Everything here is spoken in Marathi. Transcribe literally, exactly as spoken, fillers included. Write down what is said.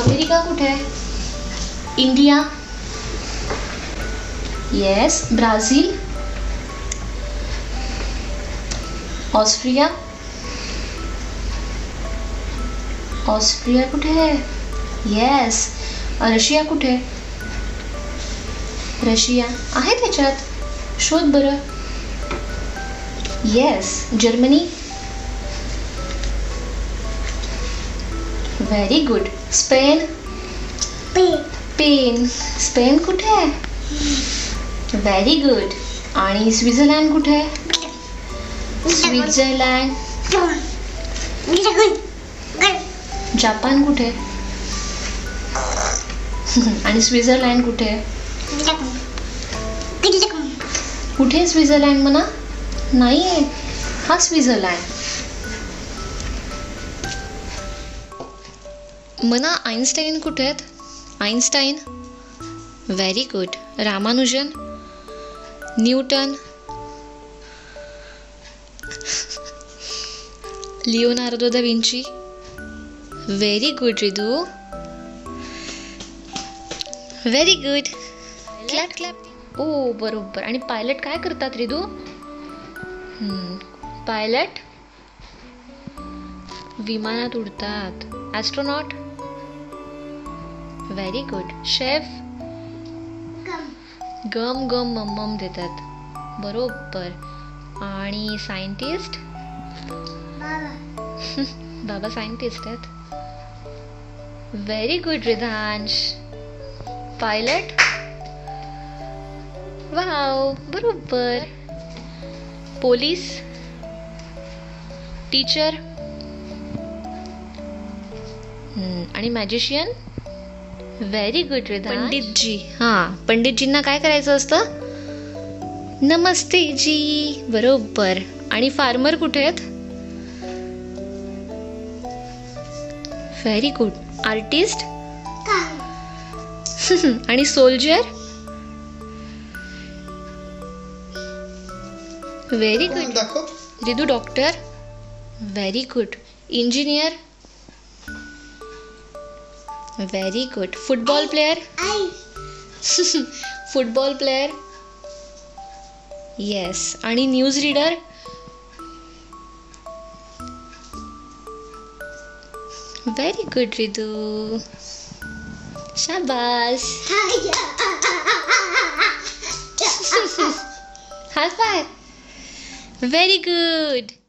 अमेरिका कुठे आहे? India. Yes. Brazil. Austria. Austria कुठे आहे? येस. रशिया कुठे आहे? रशिया आहे त्याच्यात. शोध बरं. Yes. Germany. Very good. Spain. Spain. Spain कुठे आहे? Very good. आणि स्वित्झर्लंड कुठे आहे? स्वित्झर्लंड. जापान कुठे आहे? आणि स्वित्झर्लंड कुठे आहे? कुठे आहे स्वित्झर्लंड म्हणा? नाही आहे हा स्वित्झर्लंड. मना आइन्स्टाइन कुठे आहेत? Einstein. Very good. Ramanujan. Newton. Leonardo da Vinci. Very good Ridu. Very good. Clap clap. ओ बरोबर. आणि पायलट काय करतात रिदू? पायलट विमानात उडतात. ॲस्ट्रोनॉट. Very good. शेफ. गम गम मम्मम देतात. बरोबर. आणि सायंटिस्ट बाबा सायंटिस्ट आहेत. Very good Hridansh. Pilot. Wow बरोबर. पोलीस. टीचर. आणि magician. Very good Ridha. Panditji. हां पंडितजींना काय करायचं असतं? नमस्ते जी. बरोबर. आणि फार्मर कुठे आहेत? Very good. आर्टिस्ट. आणि soldier. Very good Ridu. Doctor. Very good. Engineer. Very good. Football player. Football player. Yes. आणि news reader. Very good Ridu. शाबास. Hi bye. Very good.